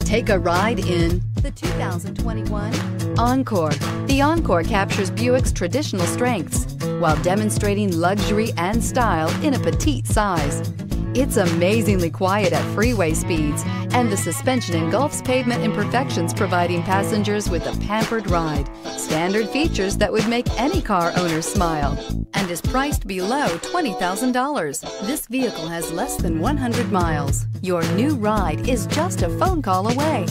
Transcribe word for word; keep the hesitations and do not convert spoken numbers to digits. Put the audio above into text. Take a ride in the two thousand twenty-one Encore. The Encore captures Buick's traditional strengths while demonstrating luxury and style in a petite size. It's amazingly quiet at freeway speeds, and the suspension engulfs pavement imperfections, providing passengers with a pampered ride. Standard features that would make any car owner smile, and is priced below twenty thousand dollars. This vehicle has less than one hundred miles. Your new ride is just a phone call away.